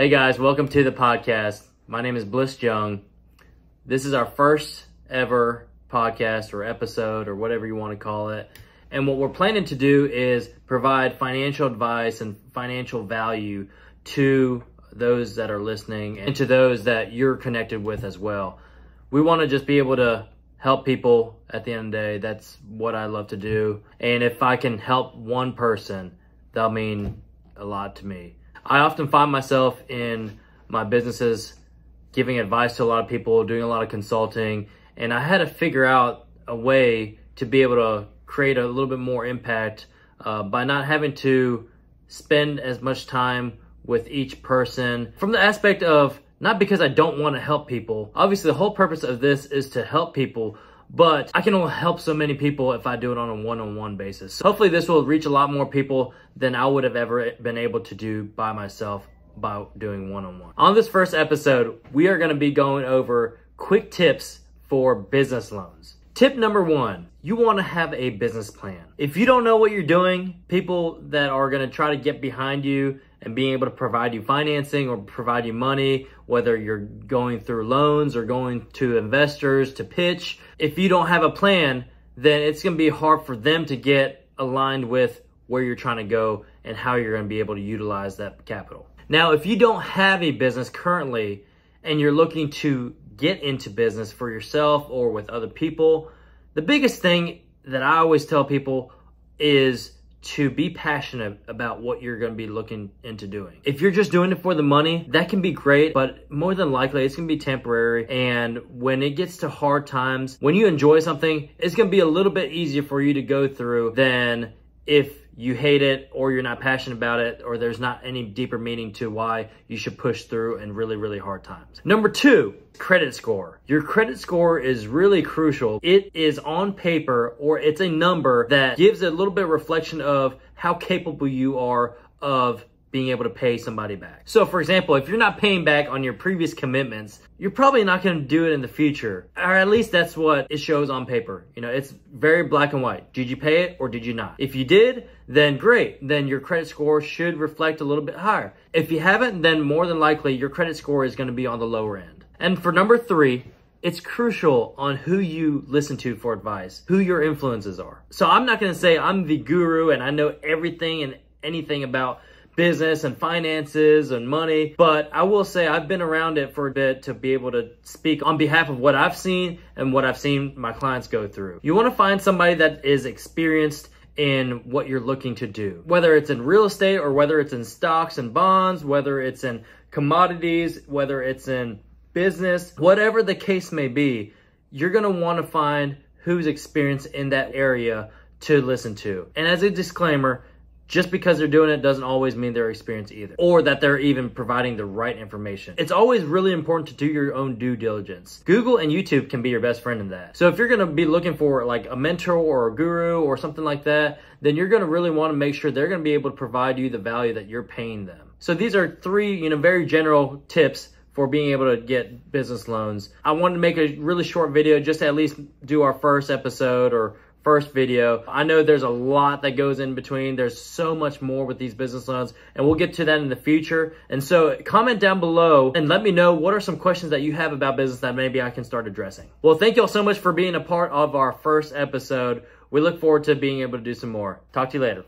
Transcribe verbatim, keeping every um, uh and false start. Hey guys, welcome to the podcast. My name is Bliss Young. This is our first ever podcast or episode or whatever you want to call it. And what we're planning to do is provide financial advice and financial value to those that are listening and to those that you're connected with as well. We want to just be able to help people at the end of the day. That's what I love to do. And if I can help one person, that'll mean a lot to me. I often find myself in my businesses giving advice to a lot of people, doing a lot of consulting, and I had to figure out a way to be able to create a little bit more impact uh, by not having to spend as much time with each person from the aspect of not because I don't want to help people. Obviously, the whole purpose of this is to help people, but I can only help so many people if I do it on a one-on-one basis. So hopefully this will reach a lot more people than I would have ever been able to do by myself by doing one-on-one. On this first episode, we are going to be going over quick tips for business loans. Tip number one, you want to have a business plan. If you don't know what you're doing, people that are going to try to get behind you and being able to provide you financing or provide you money, whether you're going through loans or going to investors to pitch, if you don't have a plan, then it's gonna be hard for them to get aligned with where you're trying to go and how you're gonna be able to utilize that capital. Now, if you don't have a business currently and you're looking to get into business for yourself or with other people, the biggest thing that I always tell people is to be passionate about what you're going to be looking into doing. If you're just doing it for the money, that can be great, but more than likely it's going to be temporary. And when it gets to hard times, when you enjoy something, it's going to be a little bit easier for you to go through than if you hate it or you're not passionate about it or there's not any deeper meaning to why you should push through in really, really hard times. Number two, credit score. Your credit score is really crucial. It is on paper or it's a number that gives a little bit of reflection of how capable you are of being able to pay somebody back. So for example, if you're not paying back on your previous commitments, you're probably not gonna do it in the future, or at least that's what it shows on paper. You know, it's very black and white. Did you pay it or did you not? If you did, then great. Then your credit score should reflect a little bit higher. If you haven't, then more than likely your credit score is gonna be on the lower end. And for number three, it's crucial on who you listen to for advice, who your influences are. So I'm not gonna say I'm the guru and I know everything and anything about business and finances and money, but I will say I've been around it for a bit to be able to speak on behalf of what I've seen and what I've seen my clients go through. You want to find somebody that is experienced in what you're looking to do, whether it's in real estate or whether it's in stocks and bonds, whether it's in commodities, whether it's in business, whatever the case may be, you're going to want to find who's experienced in that area to listen to. And as a disclaimer, just because they're doing it doesn't always mean they're experienced either, or that they're even providing the right information. It's always really important to do your own due diligence. Google and YouTube can be your best friend in that. So if you're gonna be looking for like a mentor or a guru or something like that, then you're gonna really wanna make sure they're gonna be able to provide you the value that you're paying them. So these are three, you know, very general tips for being able to get business loans. I wanted to make a really short video just to at least do our first episode or first video. I know there's a lot that goes in between. There's so much more with these business loans, and we'll get to that in the future. And so comment down below and let me know what are some questions that you have about business that maybe I can start addressing. Well, thank you all so much for being a part of our first episode. We look forward to being able to do some more. Talk to you later.